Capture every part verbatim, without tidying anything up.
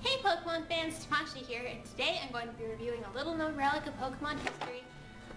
Hey Pokemon fans, Tamashii here, and today I'm going to be reviewing a little known relic of Pokemon history,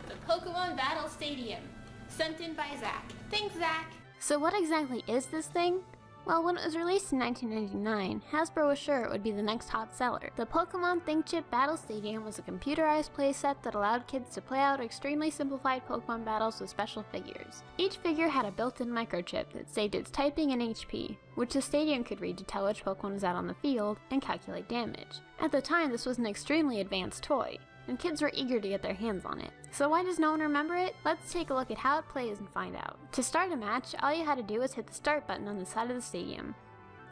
the Pokemon Battle Stadium, sent in by Zach. Thanks, Zach! So what exactly is this thing? Well, when it was released in nineteen ninety-nine, Hasbro was sure it would be the next hot seller. The Pokémon ThinkChip Battle Stadium was a computerized playset that allowed kids to play out extremely simplified Pokémon battles with special figures. Each figure had a built-in microchip that saved its typing and H P, which the stadium could read to tell which Pokémon was out on the field and calculate damage. At the time, this was an extremely advanced toy, and kids were eager to get their hands on it. So why does no one remember it? Let's take a look at how it plays and find out. To start a match, all you had to do was hit the start button on the side of the stadium.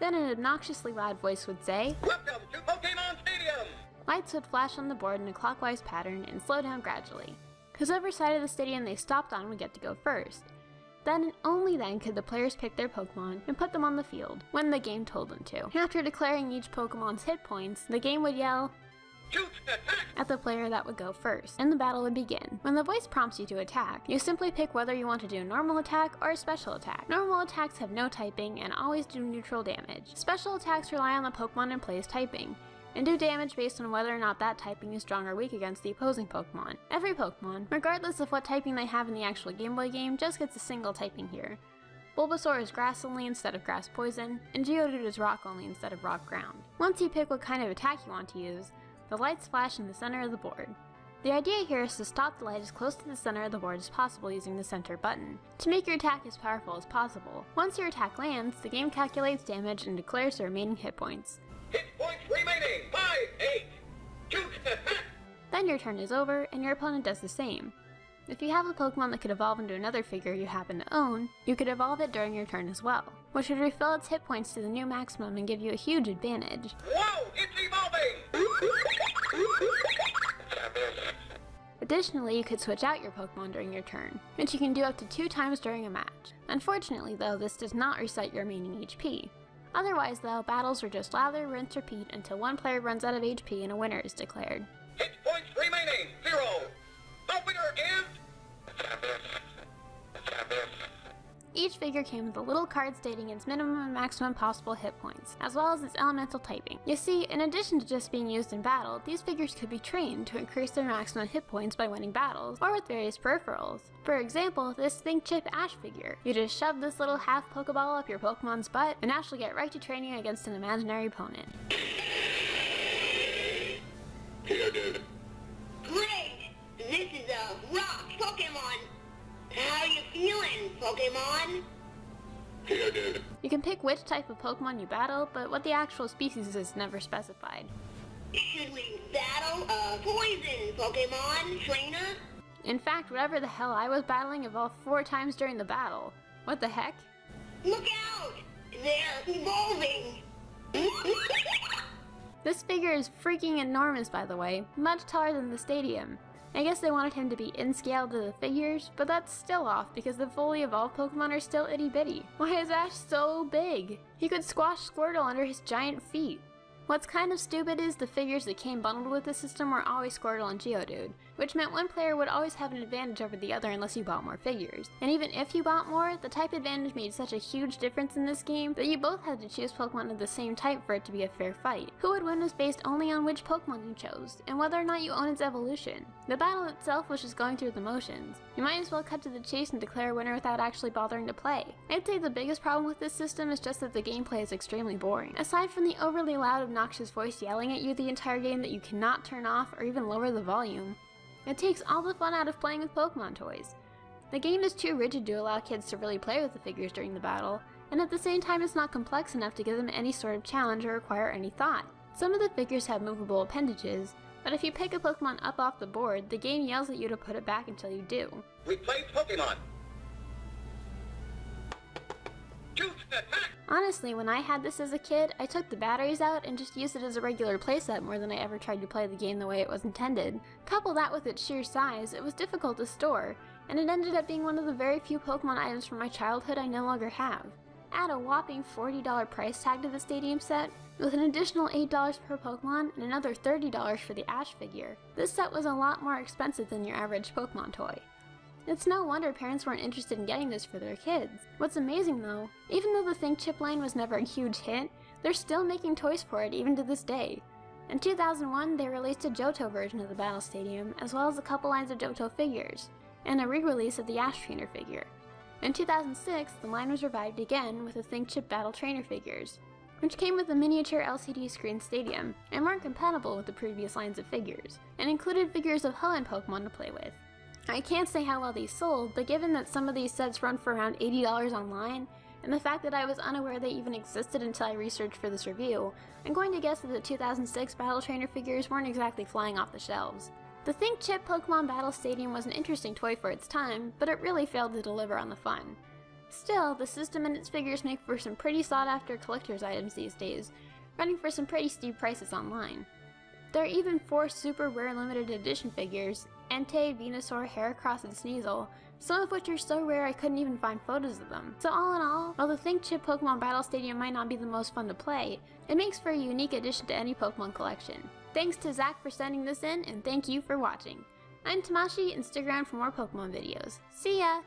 Then an obnoxiously loud voice would say, "Welcome to Pokemon Stadium!" Lights would flash on the board in a clockwise pattern and slow down gradually. Whoever side of the stadium they stopped on would get to go first. Then and only then could the players pick their Pokemon and put them on the field, when the game told them to. After declaring each Pokemon's hit points, the game would yell, at the player that would go first, and the battle would begin. When the voice prompts you to attack, you simply pick whether you want to do a normal attack or a special attack. Normal attacks have no typing and always do neutral damage. Special attacks rely on the Pokemon in play's typing, and do damage based on whether or not that typing is strong or weak against the opposing Pokemon. Every Pokemon, regardless of what typing they have in the actual Game Boy game, just gets a single typing here. Bulbasaur is grass only instead of grass poison, and Geodude is rock only instead of rock ground. Once you pick what kind of attack you want to use, the lights flash in the center of the board. The idea here is to stop the light as close to the center of the board as possible using the center button, to make your attack as powerful as possible. Once your attack lands, the game calculates damage and declares the remaining hit points. Hit points remaining! Five, eight, two, then your turn is over, and your opponent does the same. If you have a Pokemon that could evolve into another figure you happen to own, you could evolve it during your turn as well, which would refill its hit points to the new maximum and give you a huge advantage. Whoa! It's evolving! Additionally, you could switch out your Pokemon during your turn, which you can do up to two times during a match. Unfortunately though, this does not reset your remaining H P. Otherwise though, battles are just lather, rinse, repeat until one player runs out of H P and a winner is declared. Hit points remaining! Zero! The winner is... Each figure came with a little card stating its minimum and maximum possible hit points, as well as its elemental typing. You see, in addition to just being used in battle, these figures could be trained to increase their maximum hit points by winning battles, or with various peripherals. For example, this ThinkChip Ash figure. You just shove this little half Pokeball up your Pokemon's butt, and Ash will get right to training against an imaginary opponent. Here, dude. Great! This is a rock Pokemon! How you feeling, Pokemon? Geodude. You can pick which type of Pokemon you battle, but what the actual species is never specified. Should we battle a poison Pokemon, trainer? In fact, whatever the hell I was battling evolved four times during the battle. What the heck? Look out! They're evolving! This figure is freaking enormous, by the way, much taller than the stadium. I guess they wanted him to be in scale to the figures, but that's still off because the fully evolved Pokemon are still itty bitty. Why is Ash so big? He could squash Squirtle under his giant feet. What's kind of stupid is the figures that came bundled with the system were always Squirtle and Geodude, which meant one player would always have an advantage over the other unless you bought more figures. And even if you bought more, the type advantage made such a huge difference in this game that you both had to choose Pokemon of the same type for it to be a fair fight. Who would win was based only on which Pokemon you chose, and whether or not you own its evolution. The battle itself was just going through the motions. You might as well cut to the chase and declare a winner without actually bothering to play. I'd say the biggest problem with this system is just that the gameplay is extremely boring. Aside from the overly loud, obnoxious voice yelling at you the entire game that you cannot turn off or even lower the volume, it takes all the fun out of playing with Pokemon toys. The game is too rigid to allow kids to really play with the figures during the battle, and at the same time it's not complex enough to give them any sort of challenge or require any thought. Some of the figures have movable appendages, but if you pick a Pokemon up off the board, the game yells at you to put it back until you do. We play Pokemon! Honestly, when I had this as a kid, I took the batteries out and just used it as a regular playset more than I ever tried to play the game the way it was intended. Couple that with its sheer size, it was difficult to store, and it ended up being one of the very few Pokemon items from my childhood I no longer have. Add a whopping forty dollar price tag to the stadium set, with an additional eight dollars per Pokemon and another thirty dollars for the Ash figure. This set was a lot more expensive than your average Pokemon toy. It's no wonder parents weren't interested in getting this for their kids. What's amazing though, even though the ThinkChip line was never a huge hit, They're still making toys for it even to this day. In two thousand one, they released a Johto version of the Battle Stadium, as well as a couple lines of Johto figures, and a re-release of the Ash Trainer figure. In two thousand six, the line was revived again with the ThinkChip Battle Trainer figures, which came with a miniature L C D screen stadium, and weren't compatible with the previous lines of figures, and included figures of Ho and Pokémon to play with. I can't say how well these sold, but given that some of these sets run for around eighty dollars online, and the fact that I was unaware they even existed until I researched for this review, I'm going to guess that the two thousand six Battle Trainer figures weren't exactly flying off the shelves. The ThinkChip Pokémon Battle Stadium was an interesting toy for its time, but it really failed to deliver on the fun. Still, the system and its figures make for some pretty sought-after collector's items these days, running for some pretty steep prices online. There are even four super rare limited edition figures, Entei, Venusaur, Heracross, and Sneasel, some of which are so rare I couldn't even find photos of them. So all in all, while the ThinkChip Pokémon Battle Stadium might not be the most fun to play, it makes for a unique addition to any Pokémon collection. Thanks to Zach for sending this in, and thank you for watching. I'm Tamashii, and stick around for more Pokémon videos. See ya!